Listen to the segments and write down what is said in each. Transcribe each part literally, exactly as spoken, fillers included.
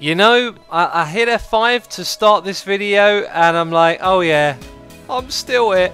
You know, I, I hit F five to start this video and I'm like, oh yeah, I'm still it.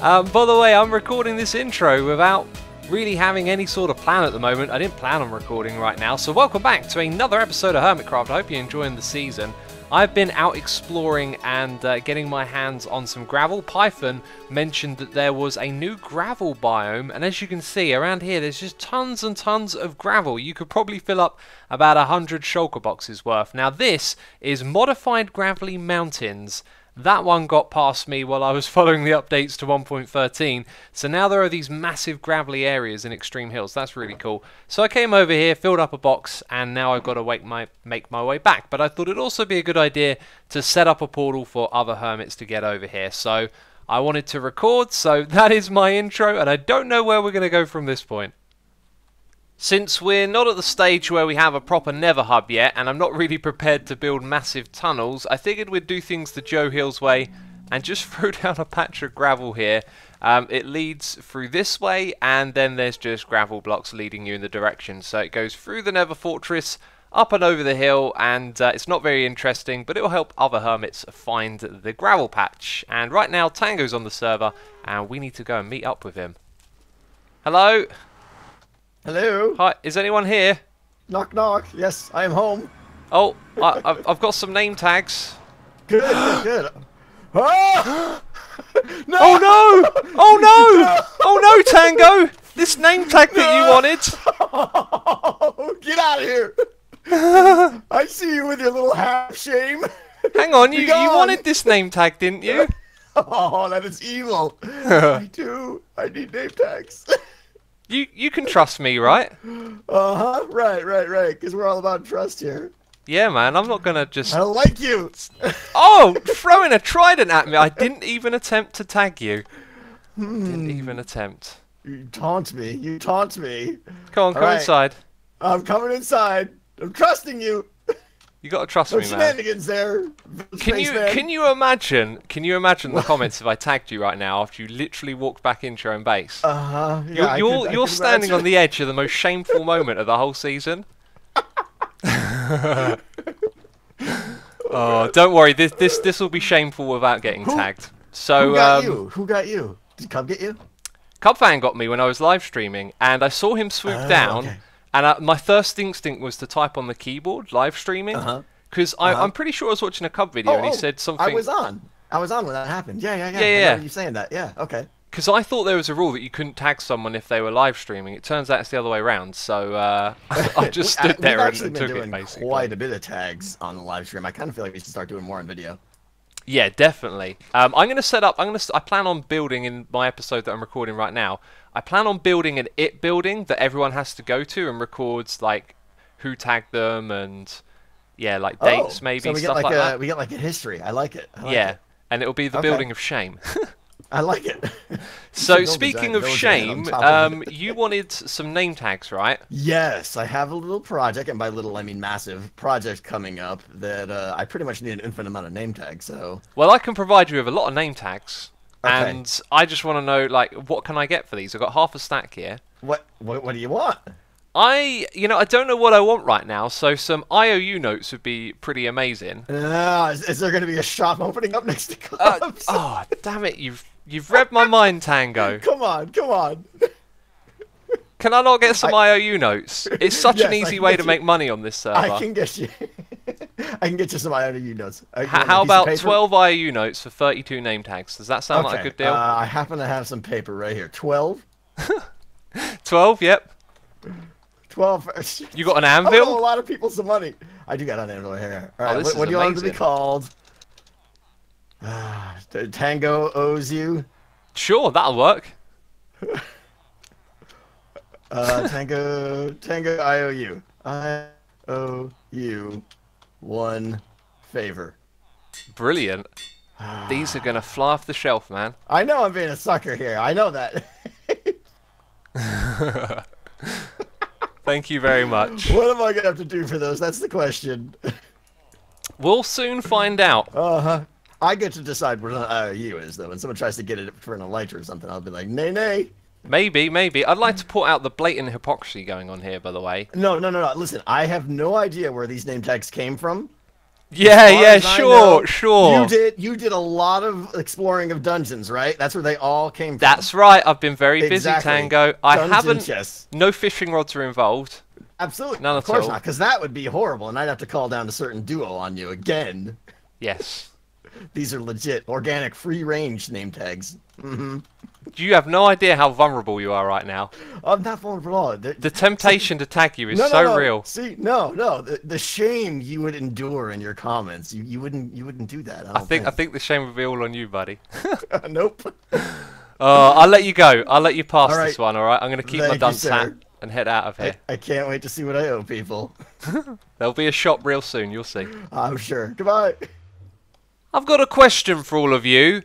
Um, by the way, I'm recording this intro without really having any sort of plan at the moment. I didn't plan on recording right now. So welcome back to another episode of Hermitcraft. I hope you're enjoying the season. I've been out exploring and uh, getting my hands on some gravel. Python mentioned that there was a new gravel biome, and as you can see around here there's just tons and tons of gravel. You could probably fill up about a hundred shulker boxes worth. Now this is modified gravelly mountains. That one got past me while I was following the updates to one point thirteen, so now there are these massive gravelly areas in extreme hills. That's really cool. So I came over here, filled up a box, and now I've got to wake my, make my way back. But I thought it'd also be a good idea to set up a portal for other hermits to get over here. So I wanted to record, so that is my intro, and I don't know where we're going to go from this point. Since we're not at the stage where we have a proper Never Hub yet, and I'm not really prepared to build massive tunnels, I figured we'd do things the Joe Hills way and just throw down a patch of gravel here. Um, it leads through this way, and then there's just gravel blocks leading you in the direction. So it goes through the Never Fortress, up and over the hill, and uh, it's not very interesting, but it will help other hermits find the gravel patch. And right now, Tango's on the server, and we need to go and meet up with him. Hello? Hello. Hi, is anyone here? Knock knock. Yes, I am home. Oh, I, I've, I've got some name tags. Good, good. Oh! No! Oh no! Oh no! Oh no, Tango! This name tag no. that you wanted. Get out of here! I see you with your little half shame. Hang on, you, you wanted this name tag, didn't you? Oh, that is evil. I do. I need name tags. You you can trust me, right? Uh-huh, right, right, right, because we're all about trust here. Yeah, man, I'm not going to just... I don't like you! Oh, throwing a trident at me! I didn't even attempt to tag you. Hmm. Didn't even attempt. You taunt me, you taunt me. Come on, all come right. inside. I'm coming inside. I'm trusting you. You got to trust no me, shenanigans man. There. Can you man. can you imagine? Can you imagine the comments if I tagged you right now after you literally walked back into your own base? Uh huh. Yeah, you're you're, could, you're standing imagine. on the edge of the most shameful moment of the whole season. Oh, don't worry. This this this will be shameful without getting who, tagged. So who got um, you? Who got you? Did Cub get you? Cubfan got me when I was live streaming, and I saw him swoop oh, down. Okay. And I, my first instinct was to type on the keyboard, live streaming, because uh-huh. uh-huh. I'm pretty sure I was watching a Cub video oh, and he oh, said something... I was on. I was on when that happened. Yeah, yeah, yeah. Yeah, yeah. I know you saying that. Yeah, okay. Because I thought there was a rule that you couldn't tag someone if they were live streaming. It turns out it's the other way around, so uh, I just stood there and took it, basically. We've actually been doing quite a bit of tags on the live stream. I kind of feel like we should start doing more on video. Yeah, definitely. Um, I'm going to set up... I'm gonna, I plan on building in my episode that I'm recording right now. I plan on building an it building that everyone has to go to and records, like, who tagged them and, yeah, like, dates, oh, maybe, so we stuff get like, like a, that. We get, like, a history. I like it. I like yeah, it. and it'll be the okay. building of shame. I like it. So, speaking of shame, um, you wanted some name tags, right? Yes, I have a little project, and by little I mean massive project coming up that uh, I pretty much need an infinite amount of name tags. So, well, I can provide you with a lot of name tags, okay. and I just want to know, like, what can I get for these? I've got half a stack here. What? What, what do you want? I, you know, I don't know what I want right now, so some I O U notes would be pretty amazing. Uh, is, is there going to be a shop opening up next to Cubs? Uh, oh, damn it, you've you've read my mind, Tango. Come on, come on. Can I not get some I... I O U notes? It's such yes, an easy way to you. make money on this server. I can get you. I can get you some I O U notes. How about twelve I O U notes for thirty-two name tags? Does that sound okay. like a good deal? Uh, I happen to have some paper right here. twelve? twelve, yep. twelve. You got an anvil? I owe a lot of people some money. I do got an anvil here. All right, oh, what, what do you want to be called? Uh, Tango owes you. Sure, that'll work. uh, Tango, Tango, I owe you. I owe you one favor. Brilliant. These are gonna fly off the shelf, man. I know I'm being a sucker here. I know that. Thank you very much. What am I going to have to do for those? That's the question. We'll soon find out. Uh-huh. I get to decide what an I O U is, though. When someone tries to get it for an elytra or something, I'll be like, nay, nay. Maybe, maybe. I'd like to put out the blatant hypocrisy going on here, by the way. No, no, no, no. Listen, I have no idea where these name tags came from. Yeah, yeah, sure, know, sure. You did, you did a lot of exploring of dungeons, right? That's where they all came from. That's right. I've been very busy, exactly. Tango. I Dungeon haven't. Chess. No fishing rods are involved. Absolutely. None of course all. not, because that would be horrible, and I'd have to call down a certain duo on you again. Yes. These are legit, organic, free-range name tags. Mm-hmm. You have no idea how vulnerable you are right now. I'm not vulnerable at all. The, the temptation see, to tag you is no, no, so no. real. See, no, no, the, the shame you would endure in your comments. You, you wouldn't, you wouldn't do that. I, I think, think, I think the shame would be all on you, buddy. Nope. Uh, I'll let you go. I'll let you pass all right. this one. All right. I'm gonna keep Thank my dunce hat and head out of here. I, I can't wait to see what I owe people. There'll be a shop real soon. You'll see. I'm sure. Goodbye. I've got a question for all of you.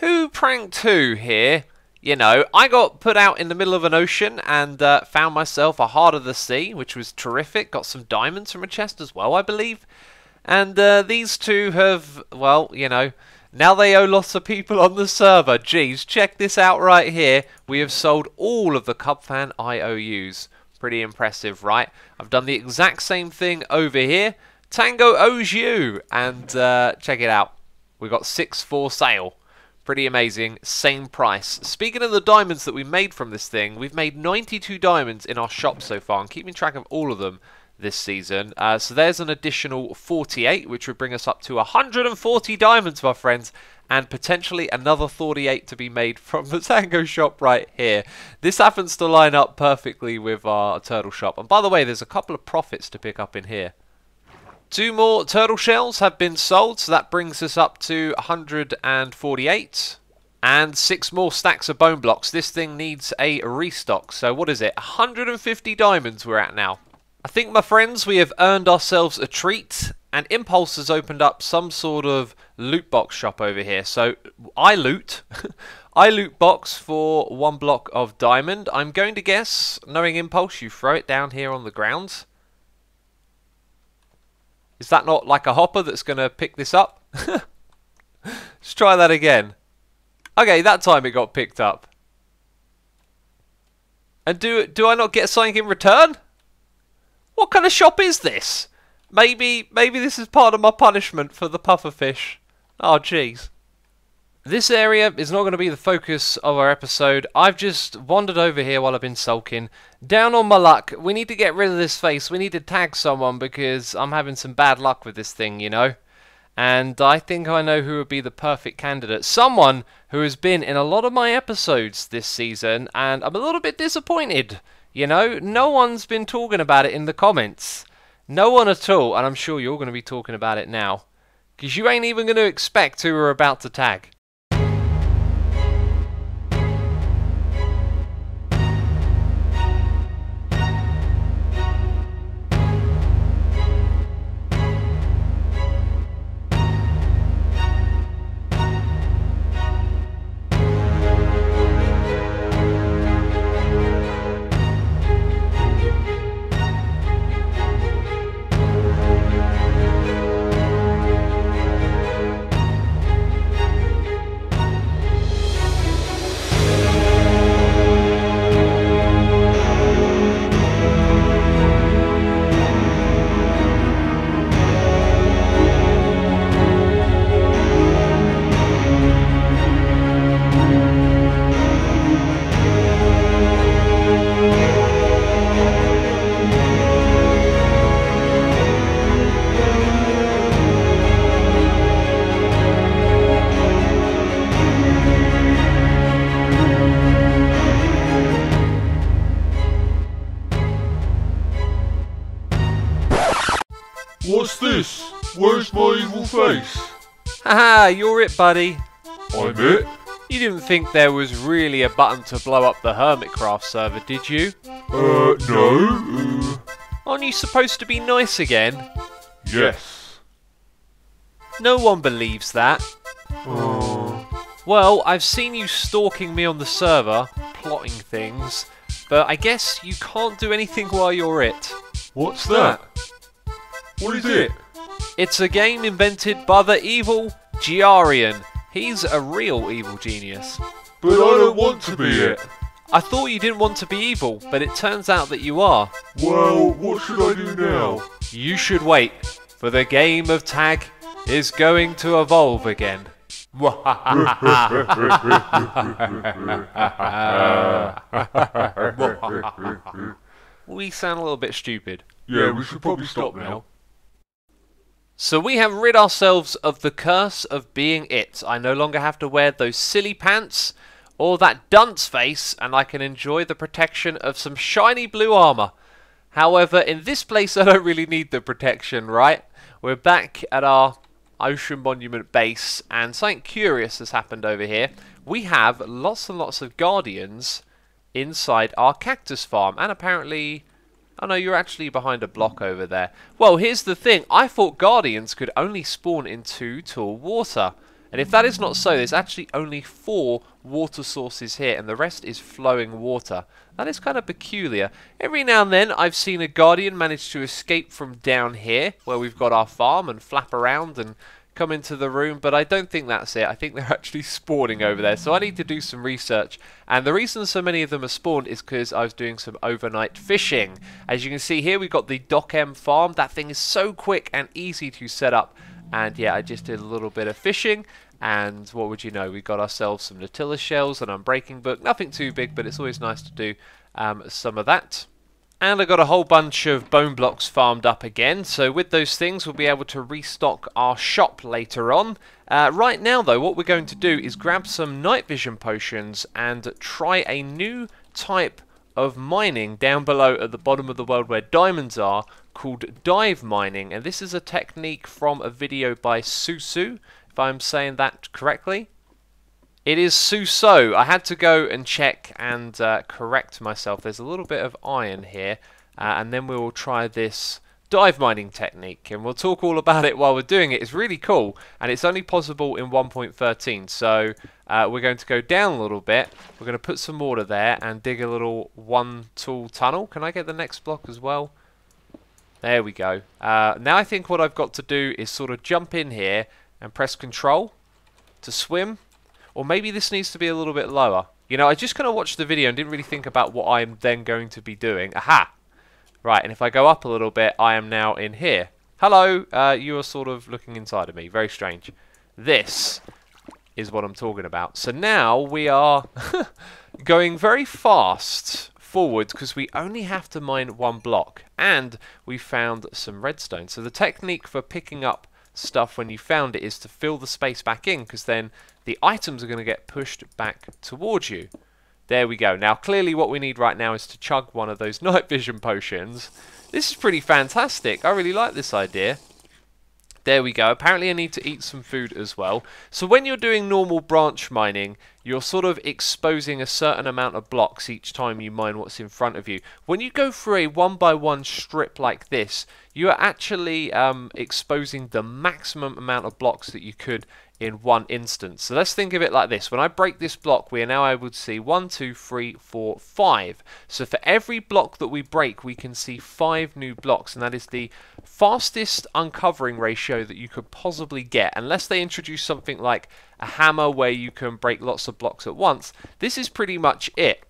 Who pranked who here? You know, I got put out in the middle of an ocean and uh, found myself a heart of the sea, which was terrific. Got some diamonds from a chest as well, I believe. And uh, these two have, well, you know, now they owe lots of people on the server. Jeez, check this out right here. We have sold all of the Cubfan I O Us. Pretty impressive, right? I've done the exact same thing over here. Tango owes you. And uh, check it out. We got six for sale. Pretty amazing, same price. Speaking of the diamonds that we made from this thing, we've made ninety-two diamonds in our shop so far. I'm keeping track of all of them this season. Uh, so there's an additional forty-eight, which would bring us up to one hundred forty diamonds, my friends, and potentially another forty-eight to be made from the Tango shop right here. This happens to line up perfectly with our turtle shop. And by the way, there's a couple of profits to pick up in here. Two more turtle shells have been sold, so that brings us up to one hundred forty-eight. And six more stacks of bone blocks. This thing needs a restock, so what is it? one hundred fifty diamonds we're at now. I think, my friends, we have earned ourselves a treat, and Impulse has opened up some sort of loot box shop over here. So, I loot. I loot box for one block of diamond. I'm going to guess, knowing Impulse, you throw it down here on the ground. Is that not like a hopper that's going to pick this up? Let's try that again. Okay, that time it got picked up. And do do I not get something in return? What kind of shop is this? Maybe, maybe this is part of my punishment for the pufferfish. Oh, jeez. This area is not going to be the focus of our episode. I've just wandered over here while I've been sulking. Down on my luck. We need to get rid of this face. We need to tag someone because I'm having some bad luck with this thing, you know. And I think I know who would be the perfect candidate. Someone who has been in a lot of my episodes this season, and I'm a little bit disappointed, you know. No one's been talking about it in the comments. No one at all, and I'm sure you're going to be talking about it now. Because you ain't even going to expect who we're about to tag. Haha, you're it, buddy. I'm it? You didn't think there was really a button to blow up the Hermitcraft server, did you? Uh, no. Aren't you supposed to be nice again? Yes. No one believes that. Uh... Well, I've seen you stalking me on the server, plotting things, but I guess you can't do anything while you're it. What's that? What is it? It's a game invented by the evil Giarian. He's a real evil genius. But I don't want to be it. I thought you didn't want to be evil, but it turns out that you are. Well, what should I do now? You should wait, for the game of tag is going to evolve again. We sound a little bit stupid. Yeah, we should probably stop now. So we have rid ourselves of the curse of being it. I no longer have to wear those silly pants or that dunce face, and I can enjoy the protection of some shiny blue armour. However, in this place I don't really need the protection, right? We're back at our Ocean Monument base, and something curious has happened over here. We have lots and lots of guardians inside our cactus farm, and apparently... oh no, you're actually behind a block over there. Well, here's the thing. I thought guardians could only spawn into tall water. And if that is not so, there's actually only four water sources here, and the rest is flowing water. That is kind of peculiar. Every now and then, I've seen a guardian manage to escape from down here, where we've got our farm, and flap around and come into the room, but I don't think that's it. I think they're actually spawning over there, so I need to do some research. And the reason so many of them are spawned is because I was doing some overnight fishing. As you can see here, we've got the Doc M farm. That thing is so quick and easy to set up. And yeah, I just did a little bit of fishing, and what would you know, we got ourselves some Nautila shells, an unbreaking book, nothing too big, but it's always nice to do um, some of that. And I got a whole bunch of bone blocks farmed up again, so with those things we'll be able to restock our shop later on. Uh, right now though, what we're going to do is grab some night vision potions and try a new type of mining down below at the bottom of the world where diamonds are, called dive mining, and this is a technique from a video by Suso, if I'm saying that correctly. It is Suso. I had to go and check and uh, correct myself. There's a little bit of iron here, uh, and then we will try this dive mining technique, and we'll talk all about it while we're doing it. It's really cool, and it's only possible in one point thirteen, so uh, we're going to go down a little bit. We're going to put some water there and dig a little one-tool tunnel. Can I get the next block as well? There we go. Uh, now I think what I've got to do is sort of jump in here and press control to swim. Or maybe this needs to be a little bit lower. You know, I just kind of watched the video and didn't really think about what I'm then going to be doing. Aha! Right, and if I go up a little bit, I am now in here. Hello, uh, you are sort of looking inside of me. Very strange. This is what I'm talking about. So now we are going very fast forward because we only have to mine one block, and we found some redstone. So the technique for picking up stuff when you found it is to fill the space back in, because then the items are going to get pushed back towards you. There we go. Now clearly what we need right now is to chug one of those night vision potions. This is pretty fantastic. I really like this idea. There we go. Apparently I need to eat some food as well. So when you're doing normal branch mining, you're sort of exposing a certain amount of blocks each time you mine what's in front of you. When you go through a one by one strip like this, you are actually um, exposing the maximum amount of blocks that you could in one instance. So let's think of it like this. When I break this block, we are now able to see one, two, three, four, five. So for every block that we break, we can see five new blocks, and that is the fastest uncovering ratio that you could possibly get, unless they introduce something like a hammer where you can break lots of blocks at once. This is pretty much it.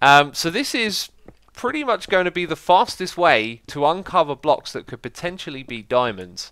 Um, so this is pretty much going to be the fastest way to uncover blocks that could potentially be diamonds.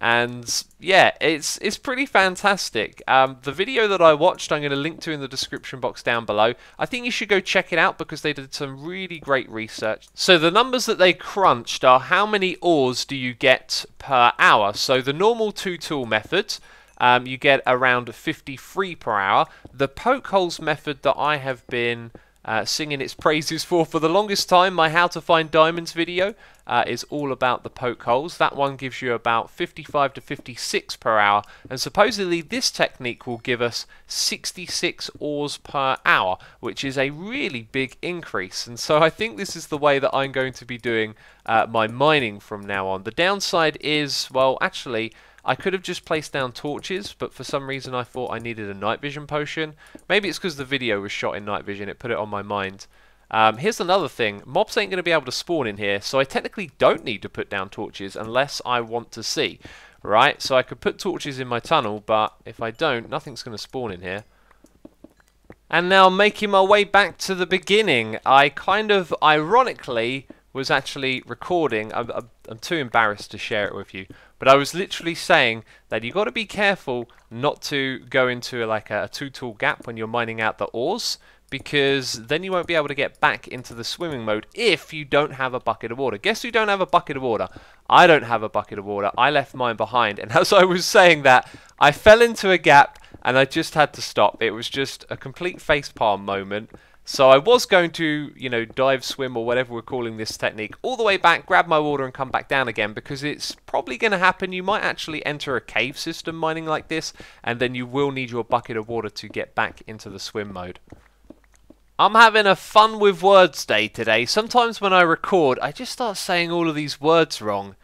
And yeah, it's it's pretty fantastic. Um, the video that I watched, I'm going to link to in the description box down below. I think you should go check it out because they did some really great research. So the numbers that they crunched are how many ores do you get per hour. So the normal two-tool method, um, you get around fifty-three per hour. The pokeholes method that I have been Uh, singing its praises for for the longest time, my how to find diamonds video uh, is all about the poke holes. That one gives you about fifty-five to fifty-six per hour, and supposedly this technique will give us sixty-six ores per hour, which is a really big increase. And so I think this is the way that I'm going to be doing uh, my mining from now on. The downside is, well, actually I could have just placed down torches, but for some reason I thought I needed a night vision potion. Maybe it's because the video was shot in night vision, it put it on my mind. Um, here's another thing. Mobs ain't going to be able to spawn in here, so I technically don't need to put down torches unless I want to see. Right, so I could put torches in my tunnel, but if I don't, nothing's going to spawn in here. And now making my way back to the beginning, I kind of ironically was actually recording. I'm, I'm, I'm too embarrassed to share it with you, but I was literally saying that you got to be careful not to go into like a, a two-tool gap when you're mining out the ores, because then you won't be able to get back into the swimming mode if you don't have a bucket of water. Guess who don't have a bucket of water? I don't have a bucket of water. I left mine behind, and as I was saying that, I fell into a gap, and I just had to stop. It was just a complete facepalm moment. So I was going to, you know, dive swim or whatever we're calling this technique all the way back, grab my water and come back down again, because it's probably going to happen. You might actually enter a cave system mining like this, and then you will need your bucket of water to get back into the swim mode. I'm having a fun with words day today. Sometimes when I record, I just start saying all of these words wrong.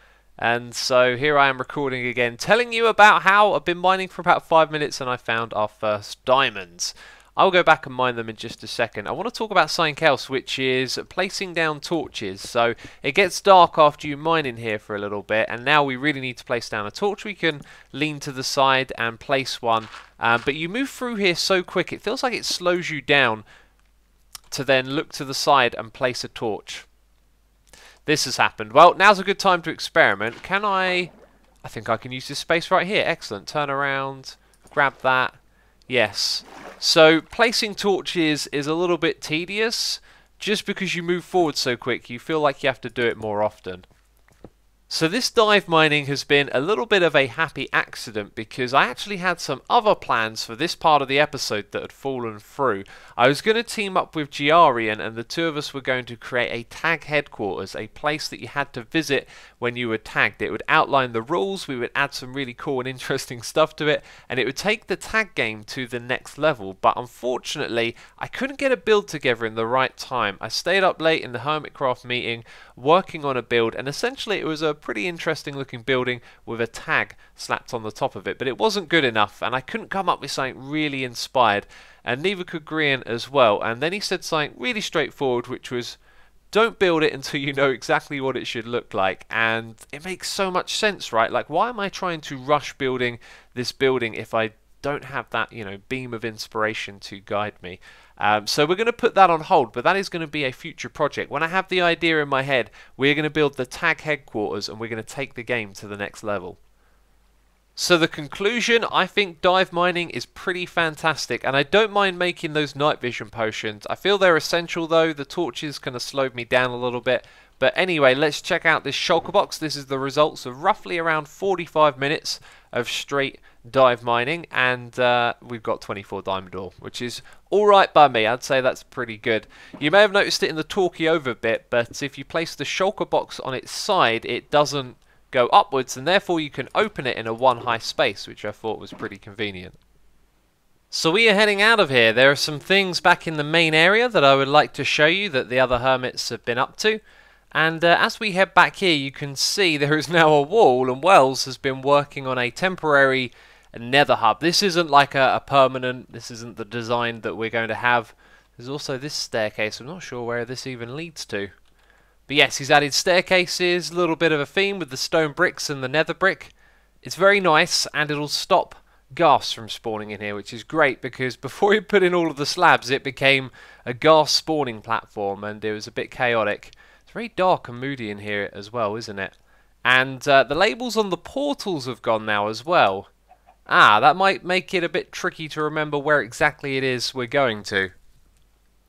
And so here I am recording again, telling you about how I've been mining for about five minutes and I found our first diamonds. I'll go back and mine them in just a second. I want to talk about something else, which is placing down torches. So it gets dark after you mine in here for a little bit, and now we really need to place down a torch. We can lean to the side and place one, um, but you move through here so quick, it feels like it slows you down to then look to the side and place a torch. This has happened. Well, now's a good time to experiment. Can I... I think I can use this space right here. Excellent. Turn around. Grab that. Yes. So, placing torches is a little bit tedious. Just because you move forward so quick, you feel like you have to do it more often. So this dive mining has been a little bit of a happy accident, because I actually had some other plans for this part of the episode that had fallen through. I was going to team up with Giarian, and the two of us were going to create a tag headquarters, a place that you had to visit when you were tagged. It would outline the rules, we would add some really cool and interesting stuff to it, and it would take the tag game to the next level. But unfortunately, I couldn't get a build together in the right time. I stayed up late in the Hermitcraft meeting working on a build, and essentially it was a pretty interesting looking building with a tag slapped on the top of it, but it wasn't good enough, and I couldn't come up with something really inspired, and neither could Grian as well. And then he said something really straightforward, which was, don't build it until you know exactly what it should look like. And it makes so much sense, right? Like, why am I trying to rush building this building if I don't have that, you know, beam of inspiration to guide me? Um, so we're going to put that on hold, but that is going to be a future project. When I have the idea in my head, we're going to build the tag headquarters, and we're going to take the game to the next level. So the conclusion, I think dive mining is pretty fantastic, and I don't mind making those night vision potions. I feel they're essential though. The torches kind of slowed me down a little bit. But anyway, let's check out this shulker box. This is the results of roughly around forty-five minutes of straight dive mining, and uh, we've got twenty-four diamond ore, which is alright by me. I'd say that's pretty good. You may have noticed it in the talkie over bit, but if you place the shulker box on its side, it doesn't go upwards, and therefore you can open it in a one high space, which I thought was pretty convenient. So we are heading out of here. There are some things back in the main area that I would like to show you that the other hermits have been up to. And uh, as we head back here, you can see there is now a wall, and Wells has been working on a temporary nether hub. This isn't like a, a permanent, this isn't the design that we're going to have. There's also this staircase. I'm not sure where this even leads to. But yes, he's added staircases, a little bit of a theme with the stone bricks and the nether brick. It's very nice, and it'll stop ghast from spawning in here, which is great, because before he put in all of the slabs, it became a ghast spawning platform, and it was a bit chaotic. It's very dark and moody in here as well, isn't it? And uh, the labels on the portals have gone now as well. Ah, that might make it a bit tricky to remember where exactly it is we're going to.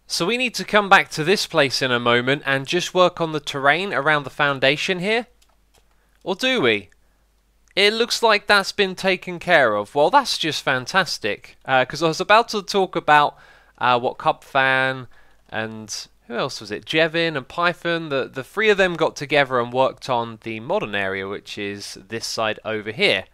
So we need to come back to this place in a moment and just work on the terrain around the foundation here. Or do we? It looks like that's been taken care of. Well, that's just fantastic. Because uh, I was about to talk about uh, what Cubfan and... who else was it? Jevin and Python. The, the three of them got together and worked on the modern area, which is this side over here.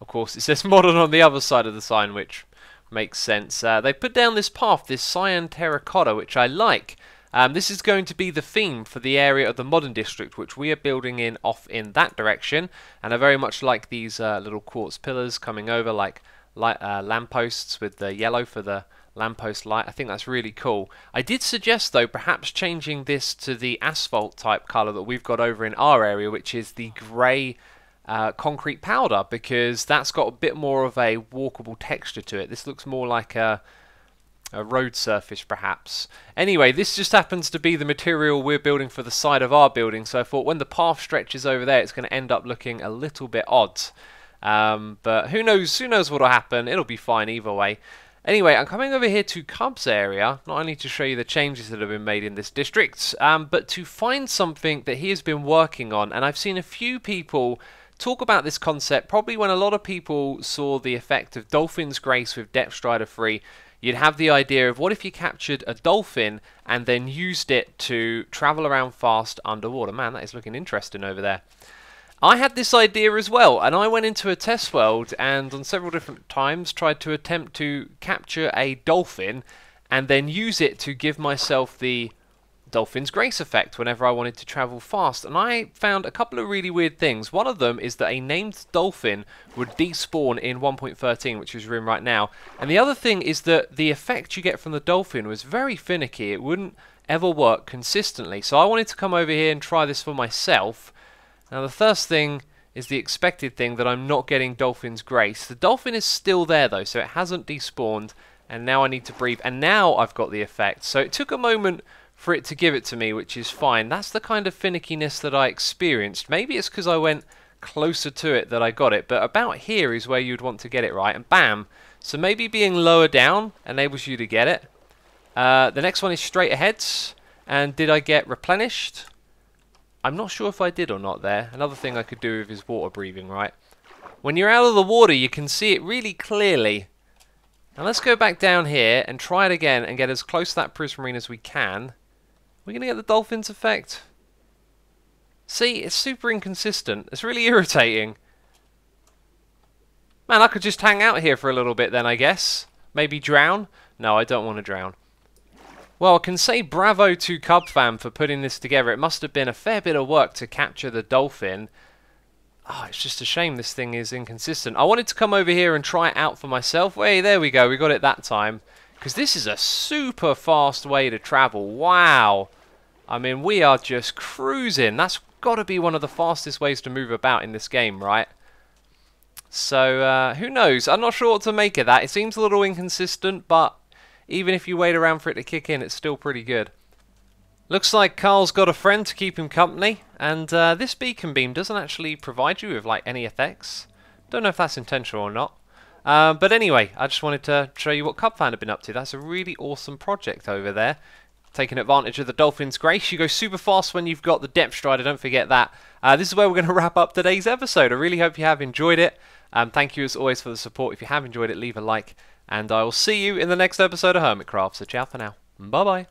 Of course, it says modern on the other side of the sign, which makes sense. Uh, they put down this path, this cyan terracotta, which I like. Um, this is going to be the theme for the area of the modern district, which we are building in off in that direction. And I very much like these uh, little quartz pillars coming over, like light, uh, lampposts with the yellow for the lamppost light. I think that's really cool. I did suggest, though, perhaps changing this to the asphalt type colour that we've got over in our area, which is the grey Uh, concrete powder, because that's got a bit more of a walkable texture to it. This looks more like a a road surface perhaps. Anyway, this just happens to be the material we're building for the side of our building, so I thought when the path stretches over there it's going to end up looking a little bit odd. Um, but who knows, who knows what'll happen, it'll be fine either way. Anyway, I'm coming over here to Cub's area, not only to show you the changes that have been made in this district, um, but to find something that he has been working on. And I've seen a few people talk about this concept, probably when a lot of people saw the effect of Dolphin's Grace with Depth Strider three. You'd have the idea of what if you captured a dolphin and then used it to travel around fast underwater. Man, that is looking interesting over there. I had this idea as well, and I went into a test world and on several different times tried to attempt to capture a dolphin and then use it to give myself the Dolphin's Grace effect whenever I wanted to travel fast. And I found a couple of really weird things. One of them is that a named dolphin would despawn in one point thirteen, which is in right now. And the other thing is that the effect you get from the dolphin was very finicky. It wouldn't ever work consistently. So I wanted to come over here and try this for myself. Now the first thing is the expected thing that I'm not getting Dolphin's Grace. The dolphin is still there though, so it hasn't despawned, and now I need to breathe, and now I've got the effect. So it took a moment for it to give it to me, which is fine. That's the kind of finickiness that I experienced. Maybe it's because I went closer to it that I got it, but about here is where you'd want to get it, right? And bam! So maybe being lower down enables you to get it. Uh, the next one is straight ahead, and did I get replenished? I'm not sure if I did or not there. Another thing I could do with is water breathing, right? When you're out of the water, you can see it really clearly. Now let's go back down here and try it again and get as close to that prismarine as we can. We're going to get the dolphin's effect. See, it's super inconsistent. It's really irritating. Man, I could just hang out here for a little bit then, I guess. Maybe drown? No, I don't want to drown. Well, I can say bravo to Cubfan for putting this together. It must have been a fair bit of work to capture the dolphin. Oh, it's just a shame this thing is inconsistent. I wanted to come over here and try it out for myself. Hey, there we go. We got it that time. Because this is a super fast way to travel. Wow. I mean, we are just cruising. That's got to be one of the fastest ways to move about in this game, right? So, uh, who knows? I'm not sure what to make of that. It seems a little inconsistent, but even if you wait around for it to kick in, it's still pretty good. Looks like Carl's got a friend to keep him company, and uh, this beacon beam doesn't actually provide you with like any effects. Don't know if that's intentional or not. Uh, but anyway, I just wanted to show you what Cubfan have been up to. That's a really awesome project over there. Taking advantage of the Dolphin's Grace. You go super fast when you've got the Depth Strider, don't forget that. Uh, this is where we're going to wrap up today's episode. I really hope you have enjoyed it. Um, thank you as always for the support. If you have enjoyed it, leave a like. And I will see you in the next episode of Hermitcraft. So ciao for now. Bye-bye.